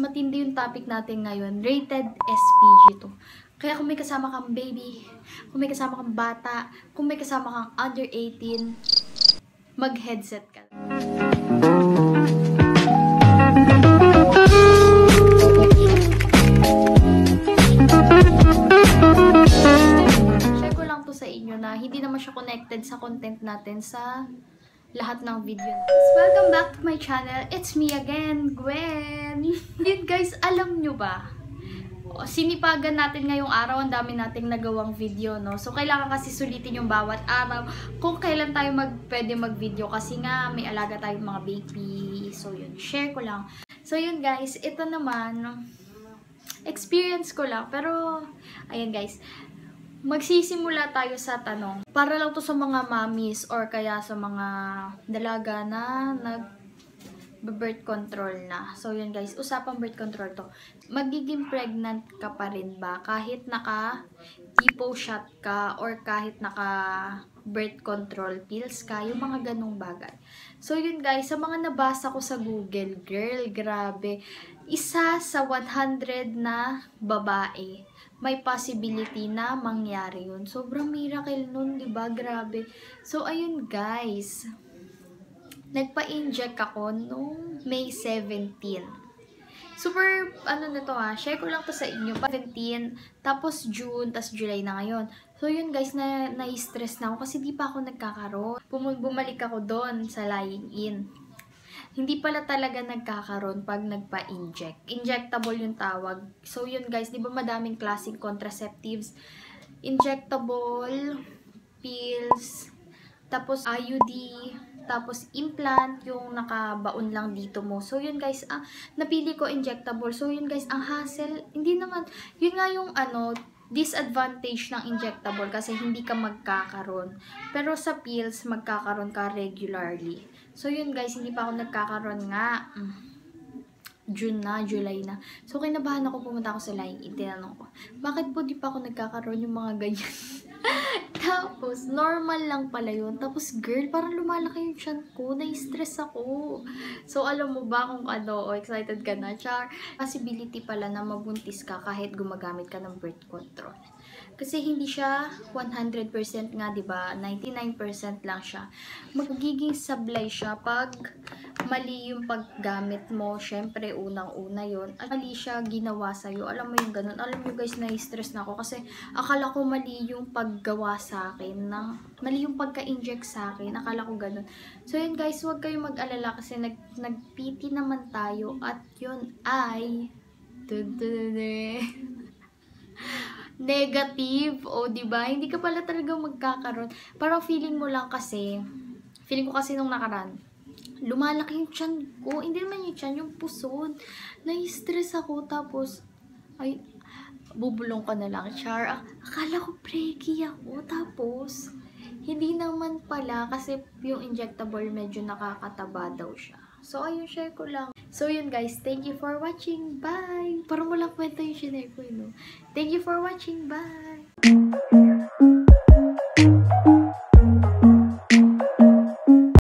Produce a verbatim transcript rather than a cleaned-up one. matindi yung topic natin ngayon, rated S P G to. Kaya kung may kasama kang baby, kung may kasama kang bata, kung may kasama kang under eighteen, mag-headset ka. Share ko lang to sa inyo na hindi naman siya connected sa content natin sa lahat ng video. Welcome back to my channel. It's me again, Gwen. Yun guys, alam nyo ba? Sinipagan natin ngayong araw. Ang dami nating nagawang video, no? So, kailangan kasi sulitin yung bawat araw kung kailan tayo mag, pwede mag-video kasi nga may alaga tayong mga baby. So, yun. Share ko lang. So, yun guys. Ito naman, experience ko lang. Pero, ayan guys. Magsisimula tayo sa tanong. Para lang to sa mga mommies or kaya sa mga dalaga na nag-birth control na. So, yun guys. Usapang birth control to. Magiging pregnant ka pa rin ba? Kahit naka-tipo shot ka or kahit naka-birth control pills ka. Yung mga ganong bagay. So, yun guys. Sa mga nabasa ko sa Google, girl, grabe. Isa sa one hundred na babae, may possibility na mangyari yun. Sobrang miracle nun, diba? Grabe. So, ayun guys. Nagpa-inject ako noong May seventeenth. Super, ano na to ha? Share ko lang to sa inyo. seventeenth, tapos June, tapos July na ngayon. So, yun guys, na na-stress na ako kasi di pa ako nagkakaroon. Bum bumalik ako doon sa lying in. Hindi pala talaga nagkakaroon pag nagpa-inject. Injectable yung tawag. So, yun guys, di ba madaming klaseng contraceptives? Injectable, pills, tapos I U D, tapos implant, yung nakabaon lang dito mo. So, yun guys, ah, napili ko injectable. So, yun guys, ang hassle, hindi naman, yun nga yung ano, disadvantage ng injectable kasi hindi ka magkakaroon. Pero sa pills, magkakaroon ka regularly. So, yun guys, hindi pa ako nagkakaroon nga. June na, July na. So, kinabahan ako, pumunta ako sa line. Itinanong ko, bakit po di pa ako nagkakaroon yung mga ganyan? Tapos, normal lang pala yun. Tapos, girl, parang lumalaki yung tiyan ko. Na-stress ako. So, alam mo ba kung ano, oh, excited ka na, char? Possibility pala na mabuntis ka kahit gumagamit ka ng birth control. Kasi hindi siya one hundred percent nga, diba? ninety-nine percent lang siya. Magiging sablay siya pag mali yung paggamit mo. Syempre, unang-una yun. At mali siya ginawa sa'yo. Alam mo yung ganun. Alam mo guys, na-stress na ako. Kasi akala ko mali yung paggawa sa akin. Na, mali yung pagka-inject sa akin. Akala ko ganun. So yun guys, huwag kayong mag-alala kasi nag nag-P T naman tayo. At yun ay... negative, o oh, diba? Hindi ka pala talaga magkakaroon. Parang feeling mo lang kasi, feeling ko kasi nung nakaraan, lumalaki yung tiyan ko. Hindi naman yung tiyan, yung pusod. Na-stress ako, tapos, ay, bubulong ka na lang, char. Akala ko preggy ako, tapos, hindi naman pala, kasi yung injectable medyo nakakataba daw siya. So, ayun, share ko lang. So, yun guys. Thank you for watching. Bye! Parang walang kwenta yung share ko, no? Thank you for watching. Bye!